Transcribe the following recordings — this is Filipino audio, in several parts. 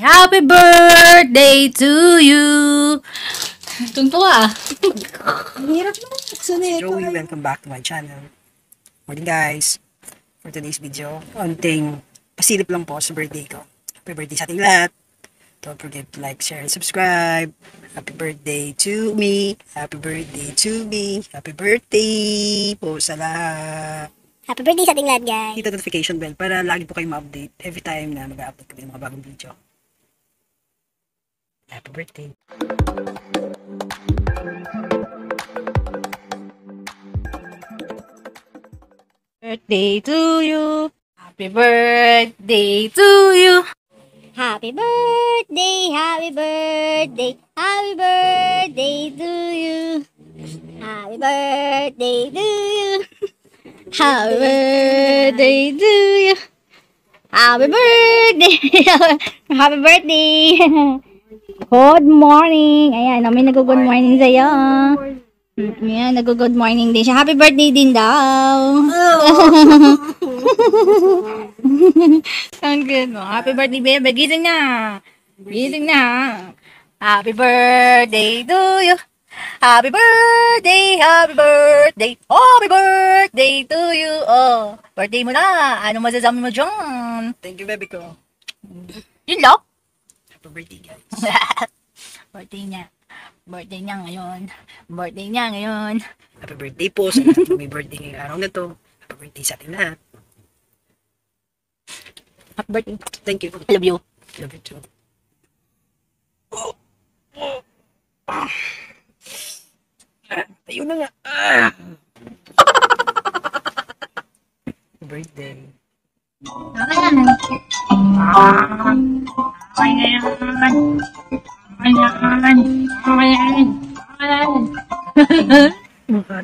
Happy birthday to you! Tuntua! Ang hirap na. Joey, welcome back to my channel. Morning guys! For today's video, konting pasilip lang po sa birthday ko. Happy birthday sa ating lahat! Don't forget to like, share, and subscribe. Happy birthday to me! Happy birthday to me! Happy birthday po sa lahat! Happy birthday sa ating lahat guys! Hit the notification bell para lagi po kayong ma-update every time na mag-upload ko ng mga bagong video. Happy birthday. Birthday to you. Happy birthday to you. Happy birthday, happy birthday, happy birthday to you. Happy birthday to you. Happy birthday to you. Happy birthday. Happy birthday. Good morning! Ayan, may nag-good morning sa'yo. Ayan, nag-good morning din siya. Happy birthday din daw! Ang good mo. Happy birthday, babe. Gising na! Gising na! Happy birthday to you! Happy birthday! Happy birthday! Happy birthday to you! Oh, birthday mo na! Anong masasabi mo dyan? Thank you, baby ko. Yun lang! Happy birthday guys. Birthday niya ngayon. Happy birthday po sa may birthday ngayong araw na to. Happy birthday sa atin lahat. Happy birthday. Thank you. I love you. Love you too. Ayun na nga. Happy birthday. At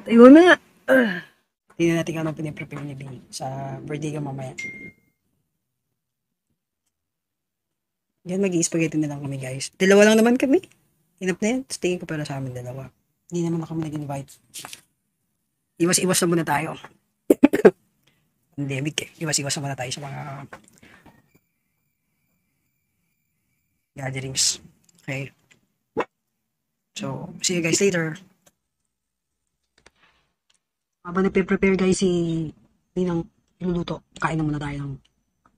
ayun na. Tignan natin kung ano piniprepare niya din sa birthday ka mamaya. Yan, mag-i-spaghetti na lang kami guys. Dalawa lang naman kami. Enough na yan. Tingin ko para sa amin dalawa. Hindi naman na kami nag-invite. Iwas-iwas na muna tayo. Pandemic eh. Iwas-iwas na muna tayo sa mga gatherings. Okay. So, see you guys later. Habang nagpe-prepare guys si Ninang luluto. Kain na muna tayo ng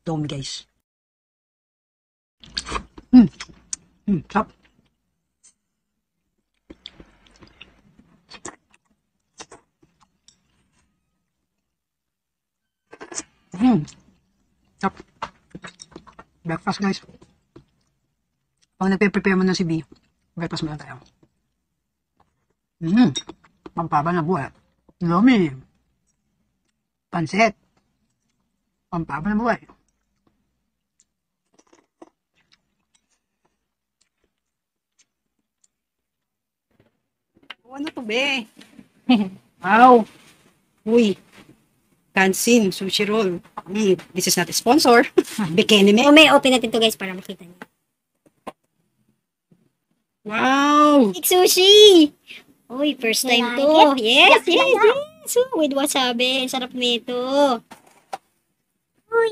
domi guys. Sarap. Sarap. Breakfast guys. Pag nagpe-prepare mo na si B, breakfast mo lang tayo. Pampaba na buhay. Lomi. Pansit. Pampaba na buhay. Oh, ano to, be? Wow. Uy. Kansin, sushi roll. This is not a sponsor. Bikini me. May open natin to guys para makita niyo. Wow! It's sushi! Uy, first time to. Yes, yes, yes. With wasabi. Sarap nito. Uy.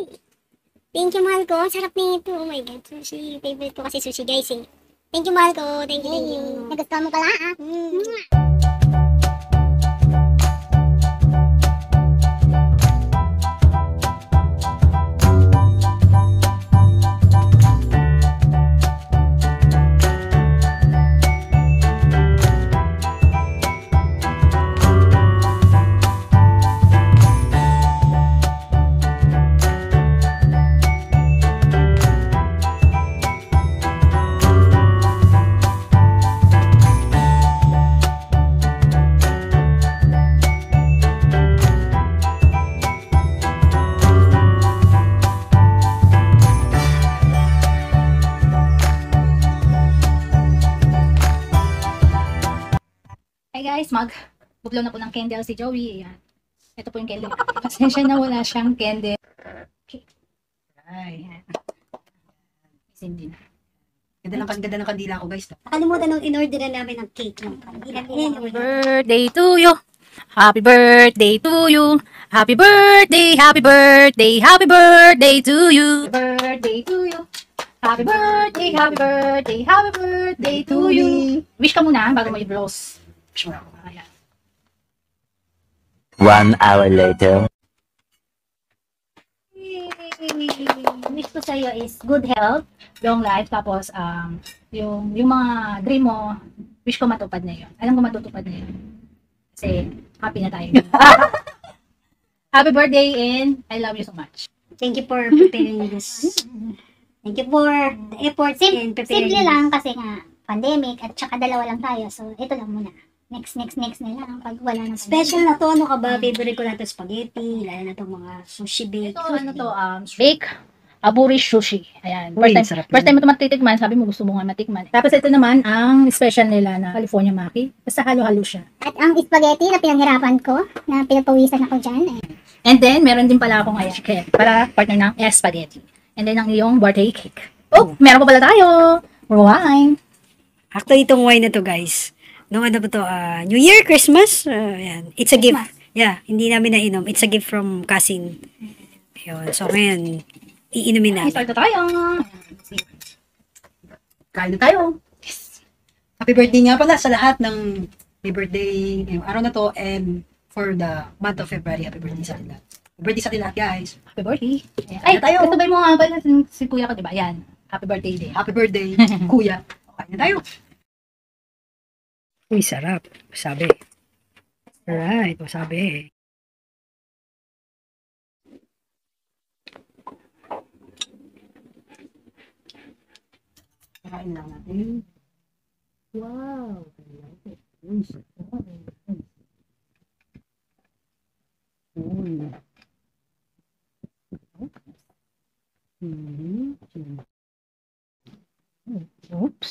Thank you, mahal ko. Sarap nito. Oh my God, sushi. Favorite ko kasi sushi, guys. Eh. Thank you, mahal ko. Thank you, thank you. Nagustuhan mo pala, ah. Guys, mag-bublaw na po ng candle si Joey. Ayan. Ito po yung candle. Pasensya na wala siyang candle. Ayan. Isin din. Ganda ng kandila ko guys. Nakalimutan nung in-orderan namin ng cake. Happy birthday to you. Happy birthday to you. Happy birthday, happy birthday, happy birthday to you. Happy birthday to you. Happy birthday, happy birthday, happy birthday to you. Wish ka muna bago mo i-blows. Wish mo na ako. Ayan. 1 hour later. Wish ko sa'yo is good health, long life, tapos yung mga dream mo, wish ko matupad na yun. Alam ko matutupad na yun. Kasi happy na tayo. Happy birthday and I love you so much. Thank you for preparing this. Thank you for the efforts and preparing this. Simple lang kasi nga pandemic at saka dalawa lang tayo. So ito lang muna. Next na lang pag wala na. Special na to, ano ka ba? Favorite ko na to spaghetti, lalo na to mga sushi bake. Ito ano to, bake aburi sushi. Ayan. First time mo ito matitikman, sabi mo gusto mo nga matikman. Tapos ito naman ang special nila na California Maki. Basta halo-halo siya. At ang spaghetti na pinaghirapan ko, na pinagpawisan ako dyan. Ayan. And then, meron din pala akong chicken para partner ng spaghetti. And then, ang iyong birthday cake. Oh, meron pa pala tayo. Wine. Actually, itong wine na to, guys. No, ano ba to? New Year, Christmas. Ayan. It's a gift. Yeah, hindi namin nainom. It's a gift from cousin. Ayun. So, ngayon, iinumin natin. Start na tayo. Kain na tayo. Yes. Happy birthday nga pala sa lahat ng may birthday ngayong araw na to. And for the month of February, happy birthday sa atin lahat. Happy birthday sa atin lahat, guys. Happy birthday. Ayan. Ay, kasabay mo nga pala si kuya ko, diba? Ayan. Happy birthday day. Happy birthday, kuya. Kain na tayo. Uy, sarap. Wasabi. Alright, wasabi. Kain lang natin. Wow! Uy, sarap. Uy. Oops.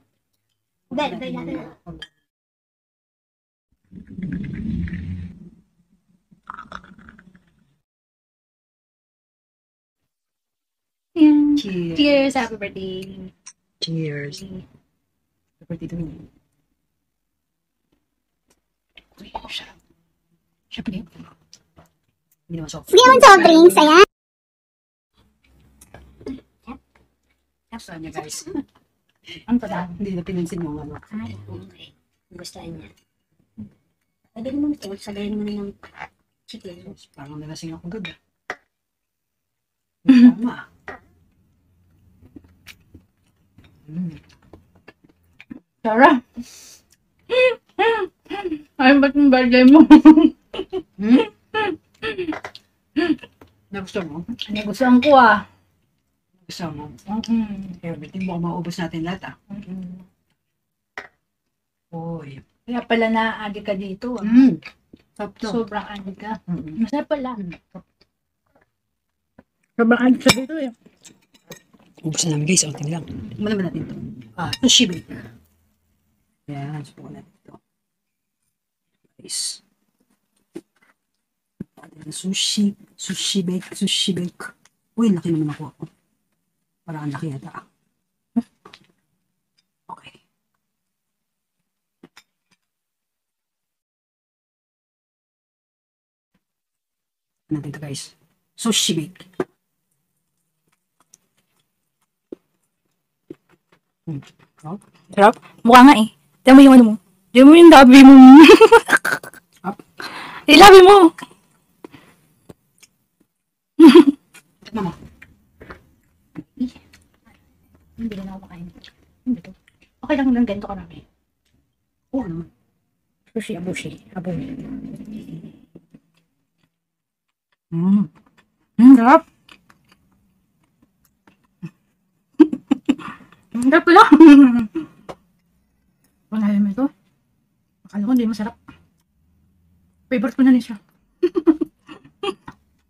Bel. Cheers. Cheers, happy birthday. Cheers. Happy birthday to me. Siya pa rin. Hindi naman soft drinks, ayan. Gustuhan niya, guys. Ano pa lang? Hindi na pinansin mo nga. Ay, okay. Gustuhan niya. Pwede naman ito. Sagayin mo na ng chicken. Parang nalasing ako agad. Tama. Sarah! Ay, ba't yung birthday mo? Nagustuhan mo? Nagustuhan ko ah. Gusto mo. Everything mo maubos natin lahat ah. Uy. Kaya pala naaagi ka dito ah. Sobrang aagi ka. Masaya pala. Sobrang aagi ka dito eh. Ubus na namin guys. Unti lang. Muna ba natin ito? Sushi bake. Ayan. Subukan natin ito. Guys. Sushi. Sushi bake. Sushi bake. Uy, laki naman ako ako. Parang ang laki yata. Okay. Natin ito guys. Sushi bake. Sarap? Mukha nga eh. Tiyan mo yung ano mo. Tiyan mo yung labi mo. Sarap? Ilabi mo! Ito mama. Hindi na ako makain. Hindi to. Okay lang lang ganito karami. Oo naman. Sushi, abushi. Abushi. Sarap. Sarap pala. Wala naman ito. Akala ko hindi masarap. Favorite ko na rin siya.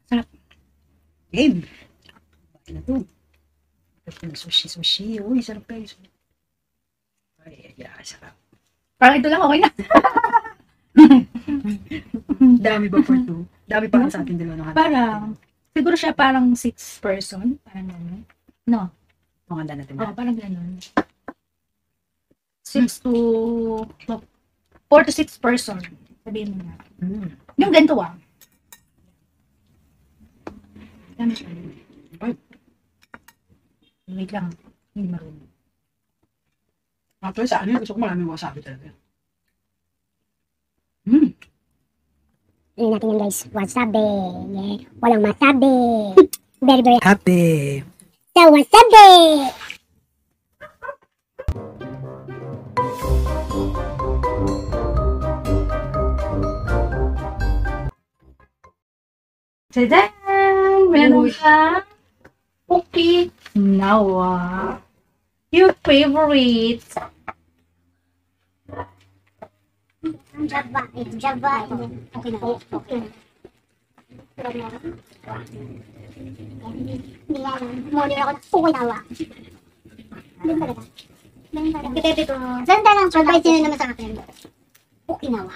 Sarap. Game. Bakit na ito? Sushi, sushi. Uy, sarap kayo. Ay, sarap. Parang ito lang, okay na. Dami ba for two? Dami parang sa atin dalawa. No? Parang, siguro siya parang 6 person. Parang gano'n. No? Ang handa natin ba? Oo, parang gano'n. 4 to 6 person. Sabihin mo na. Yung ganito ah. Dami siya. Ay. Wait lang. Hindi marunong. Actually, sa akin, gusto ko maraming wasabi talaga. Ayun natin yung guys. Wasabi. Yeah. Walang masabi. Very, very happy. So, wasabi! Tada! Meron siya. Cookie Nawa. Your favorite. Java. Java. Okay na. Okay. Monitor ako na. Cookie Nawa. Ito. Saan tayo ng surprise yun naman sa akin? Cookie Nawa.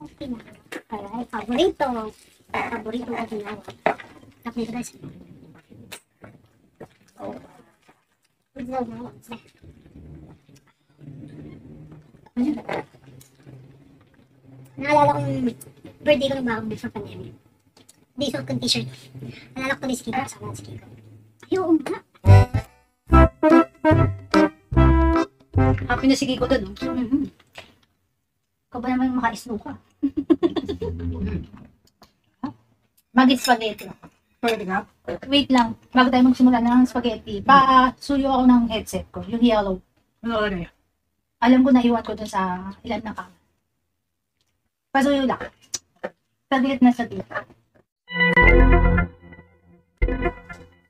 Cookie Nawa. Alright. Favorito. Favorito Cookie Nawa. Tapos nito guys. Naalala kong birthday ko nung bago before pandemic. Di suot kong t-shirt. Naalala ko si Kiko. Kasama si Kiko. Ayun nga. Happy na si Kiko doon. Ikaw ba naman makaisno ka? Magit spaghetti. Wait lang, bago tayo magsimula ng spaghetti, pa-suyo ako ng headset ko, yung yellow. Ano na yun? Alam ko na iwan ko dun sa ilan na kama. Pa-suyo lang. Saglit na saglit.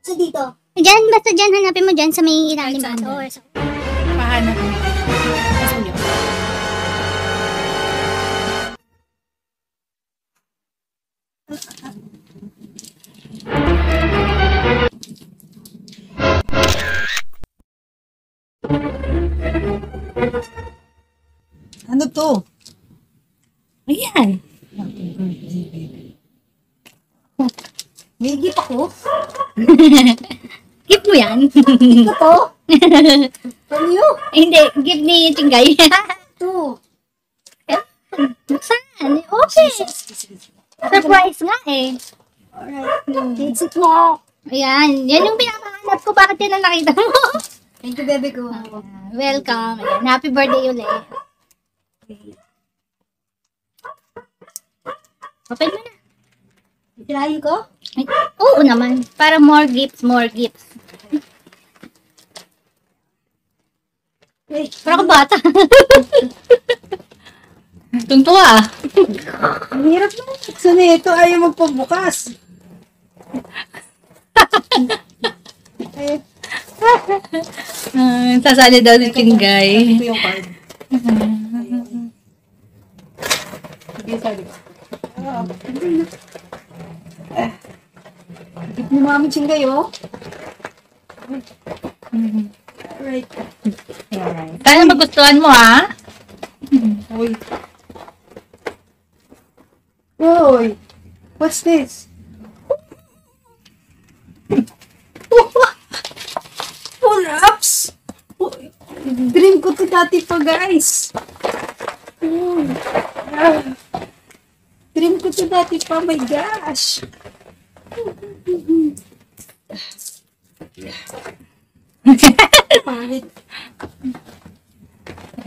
So dito? Diyan, basta dyan, hanapin mo dyan sa may ilalim. Pahanap mo. Pa-suyo. Ano to? Ayan. May gip ako? Gip mo yan? Ito to? From you? Hindi, gip ni Tinggay. Ito. Saan? Okay. Surprise nga eh. Alright. It's mo. Ayan. Yan yung pinakahanap ko. Bakit yan ang nakita mo? Thank you, baby ko. Welcome. Ayan. Happy birthday ulit. Open mo na. Itirahin ko? Ay, oo naman. Para more gifts, more gifts. Para kang bata. Tuntua ah. Ang hirap na. So nito ayaw magpabukas. Sasali daw ng Tinggay. Ito yung card. Okay, sorry. Oo. Gip ni Mami Tinggay, oh. Alright. Tayo na magustuhan mo, ha? Uy. Uy. What's this? Pull-ups? Dream ko to dati pa, guys. Dream ko to dati pa, my gosh. Pahit.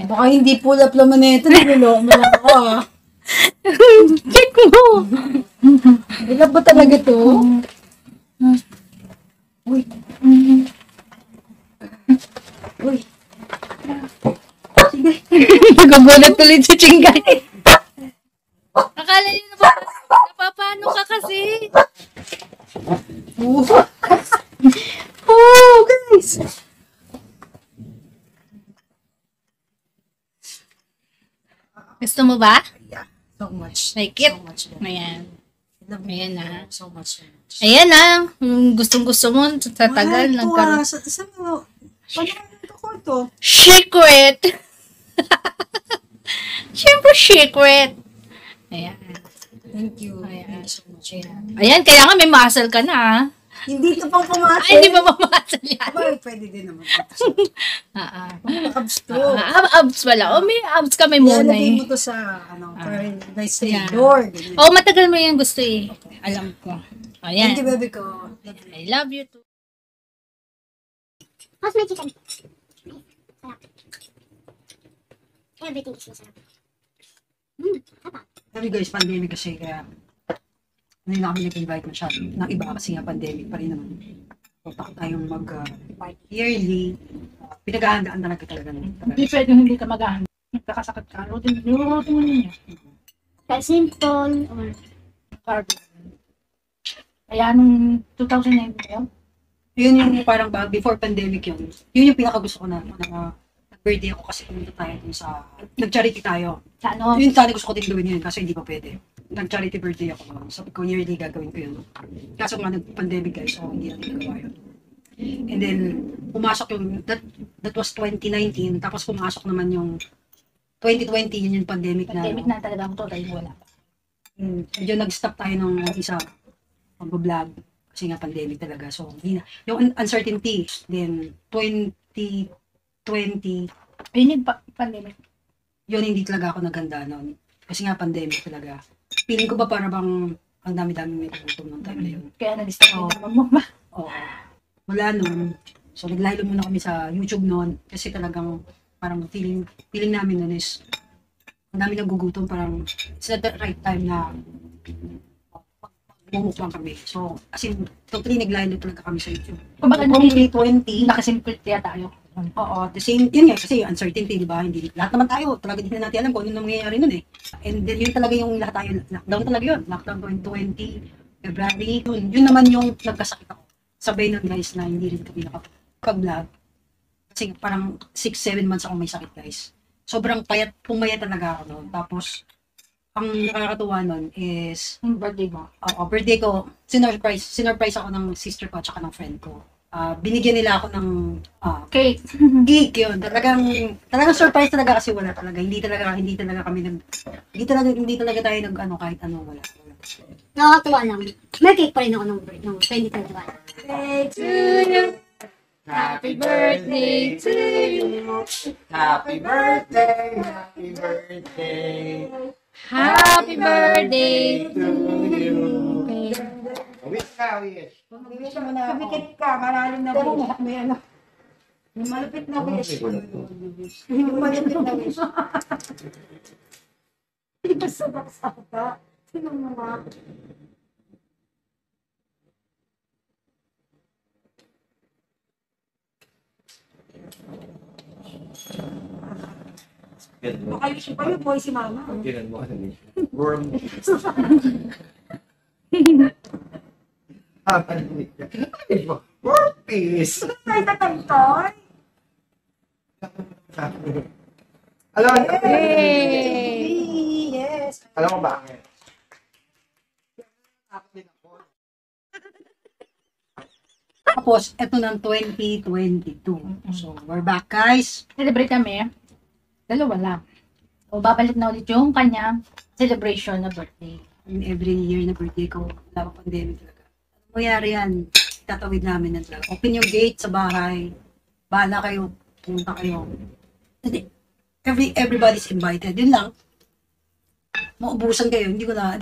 Baka hindi pull up naman na ito. Nagulong mo lang ako ah. Check mo. Bilap ba talaga to? Uy. Nagulat tuloy si Chingay. Akala niyo na napapano ka kasi. Oh, guys. Gusto mo ba? Yeah. So much. Like it? So much. Ayan. Ayan na. So much. Ayan na. Gustong-gusto mo. Tatagal. Wala. Saan mo? Pagkakalito ko ito. Secret! Siyempre, secret. Ayan. Thank you. Ayan. Thank you so much. Ayan. Ayan. Kailangan may muscle ka na. Hindi ito pang pumasal. Ay, hindi pa pumasal yan. Well, pwede din naman. Abs to. Abs wala. O, may abs ka may muna eh. Nalagay mo to sa, ano, nice door. O, matagal mo yan gusto eh. Alam ko. Ayan. Thank you, baby ko. I love you too. How's my chicken? Everything is masarap. Sabi guys, pandemic kasi kaya hindi na kami nag-invite masyado. Nang iba kasi nga pandemic pa rin naman. So, tayong mag-yearly. Pinag-ahandaan talaga namin. Hindi pwede hindi ka mag-ahandaan. Nagkakasakit ka. Rotin mo niya. Simple or carbo. Kaya nung 2009, yun yung parang before pandemic yun. Yun yung pinakagusto ko na. Nag-birthday ako kasi pumunta tayo dun sa... Nag-charity tayo. Sa ano? Yun sana gusto ko din gawin yun kasi hindi pa pwede. Nag-charity birthday ako. Sabi ko, yearly gagawin ko yun. Kaso nga nag-pandemic guys, so hindi natin nagawa yun. And then, pumasok yung... That was 2019. Tapos pumasok naman yung 2020, yun yung pandemic na... Pandemic na talaga ako dahil wala. Medyo nag-stop tayo ng isa pag-vlog. Kasi nga pandemic talaga. So, hindi na. Yung uncertainty. Then, 2020... Yun yung pandemic. Yun, hindi talaga ako naganda noon. Kasi nga, pandemic talaga. Feeling ko ba para bang ang dami-dami may gutom ng time na yun. Kaya na-disturb yung naman mo ba? Oo. Wala nun. So, naglaylo muna kami sa YouTube noon. Kasi talagang parang feeling namin noon is ang dami nagugutom. Parang it's not the right time na bumukbang kami. So, as in, totally naglaylo talaga kami sa YouTube. Kung baka naging 20, nakasimple kaya tayo. Oo, the same, yun nga, kasi uncertainty, di ba? Hindi, lahat naman tayo, talaga din na natin alam kung ano nangyayari nun eh. And then, yun talaga yung lahat tayo, lockdown talaga yun. Lockdown 2020, February, yun naman yung nagkasakit ako. Sabay nun guys na hindi rin kami nakapag-vlog. Kasi parang 6-7 months ako may sakit guys. Sobrang payat, pumayat talaga ako nun. Tapos, ang nakakatuwa nun is... Birthday mo? Oo, birthday ko. Sinurprise ako ng sister ko at saka ng friend ko. Binigyan nila ako ng cake. Cake yun. Talagang surprise talaga kasi wala talaga. Hindi talaga tayo nag ano kahit ano wala. Nakakatuwa lang. May cake pa rin ako nung 2021. Happy birthday to you. Happy birthday to you. Happy birthday. Happy birthday. Happy birthday to you. Wish. Wish mo na ako. Kumikit ka, malalim na wish. Malupit na wish. Malupit na wish. Ibasabak-saka. Sino mo na? Baka wish pa yung boy si mama. Ginan mo ka na wish. Worm. Ay mo, burpees! Ay, tatantoy! Alam mo, yes! Alam mo ba? Tapos, eto ng 2022. So, we're back, guys. Celebrate kami. Dalawa lang. O, babalik na ulit yung kanya celebration na birthday. Every year na birthday ko, wala pa pandemic talaga. Kuyari yan, tatawid namin na talaga. Open yung gate sa bahay. Bahala kayo. Punta kayo. Everybody's invited. Yun lang. Maubusan kayo. Hindi ko na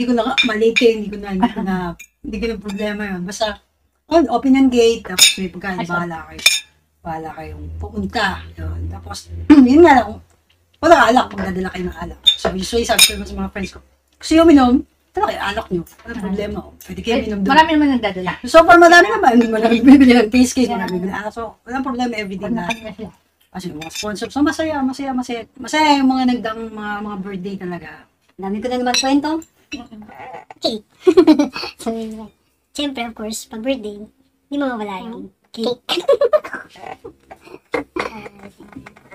problema yun. Basta, open yung gate. Tapos may pagkain. Bahala kayo. Bahala kayong pumunta. Yun. Tapos, yun nga lang. Wala alak. Pagdadala kayo ng alak. So, usually, sabi ko sa mga friends ko, gusto yung minom? Tala kayo, alak nyo. Walang problema. Pwede kayo minum doon. Marami naman nagdadala. So far, marami naman. Marami bibili ng face cake. Marami bibili. So, walang problema everything na. As in, mga sponsors. So, masaya. Masaya yung mga nagdang mga birthday talaga. Dami ko na naman kwento. Cake. So, siyempre, of course, pag birthday, hindi mawawala yung cake.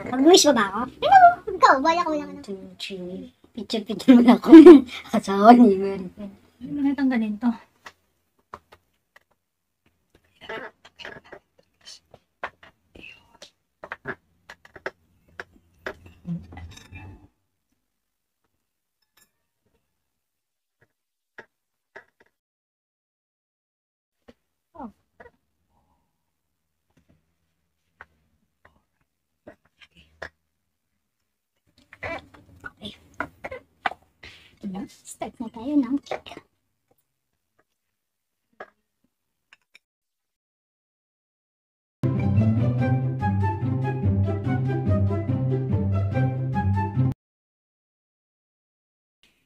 Mag-wish ba ako? Hello! Ikaw, wala ko lang. 2, 3, picture mo lang ako. Asawa ni Mary. Ano na tanggalin to? Start na tayo ng cake.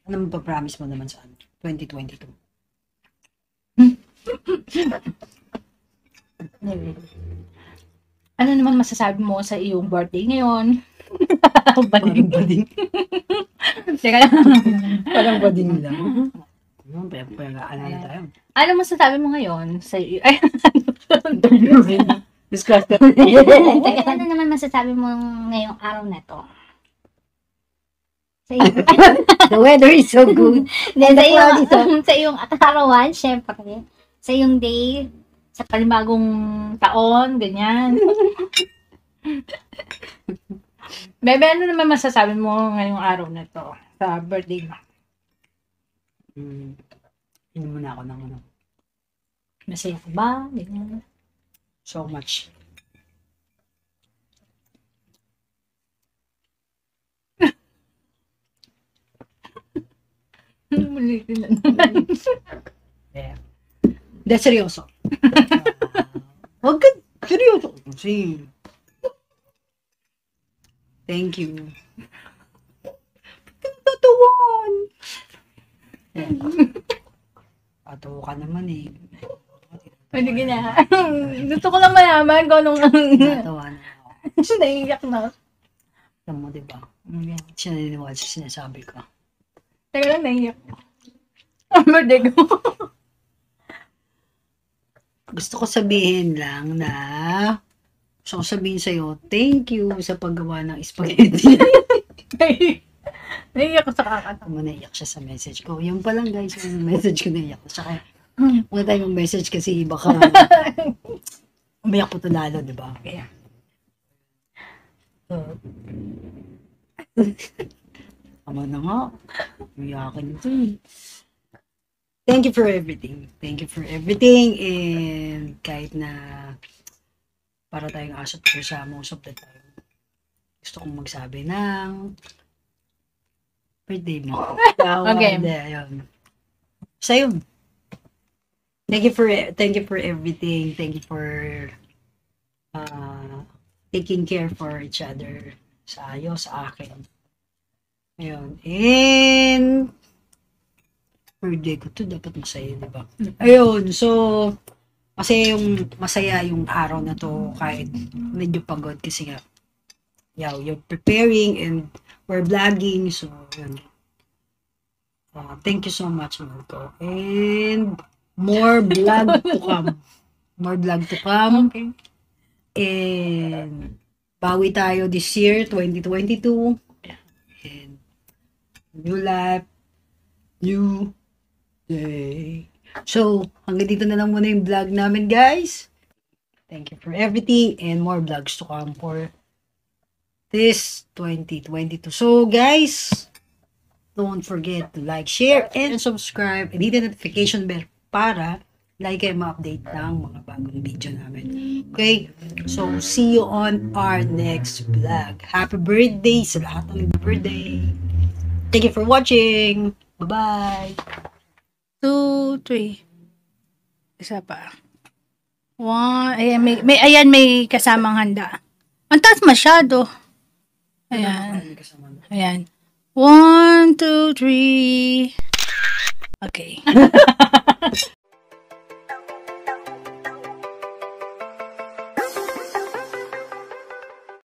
Ano mapapromise mo naman sa 2022? Ano naman masasabi mo sa iyong birthday ngayon? Parang bading. Teka lang. Parang bading lang. Pera-alala tayo. Ano masasabi mo ngayon? Ay, ano? Discuss that. Teka, ano naman masasabi mo ngayong araw na to? The weather is so good. Sa iyong atarawan, syempre. Sa iyong day, sa panibagong taon, ganyan. Bebe, ano naman masasabi mo ngayong araw na to sa birthday mo? Hindi mo na ako ng ano. Masaya ka ba? Ganyan. So much. Yeah. De seryoso. Huwag ka seryoso. Kasi... Thank you. Tatuwan! Tatuwa ka naman eh. Pwede gina. Gusto ko lang malaman kung anong... Tatuwa na ako. Siya naiiyak na. Alam mo, diba? Siya naniniwala sa sinasabi ko. Teka lang, naiiyak ko. Ang birthday ko. Gusto ko sabihin lang na... So, sabihin sa'yo, thank you sa paggawa ng spaghetti. Naiyak ko sa kakanta. Naiyak siya sa message ko. Yung pa lang guys, yung message ko naiyak ko. Tsaka, wala tayong message kasi baka umiyak po ito lalo, diba? Kaya. Ama na nga. Umiyakin ito eh. Thank you for everything. Thank you for everything. And kahit na... para tayong asap ko sa most of the time. Gusto kong magsabi ng birthday mo. Okay. So, yun. Thank you for everything. Thank you for taking care for each other. Sa akin. Ayun. And birthday ko to dapat masaya, diba? Ayun. So, kasi yung masaya yung araw na to kahit medyo pagod kasi nga you're preparing and we're vlogging, so yun. Thank you so much, Marco. And more vlog to come. More vlog to come. Okay. And bawi tayo this year, 2022. And new life, new day. So, hanggang dito na lang muna yung vlog namin, guys. Thank you for everything and more vlogs to come for this 2022. So, guys, don't forget to like, share, and subscribe. And hit the notification bell para like kayo ma-update ng mga bagong video namin. Okay? So, see you on our next vlog. Happy birthday sa lahat ng birthday. Thank you for watching. Bye-bye. 2, 3. Isa pa. 1. Ayan, may kasamang handa. Ang taas masyado. Ayan. Ayan. 1, 2, 3. Okay.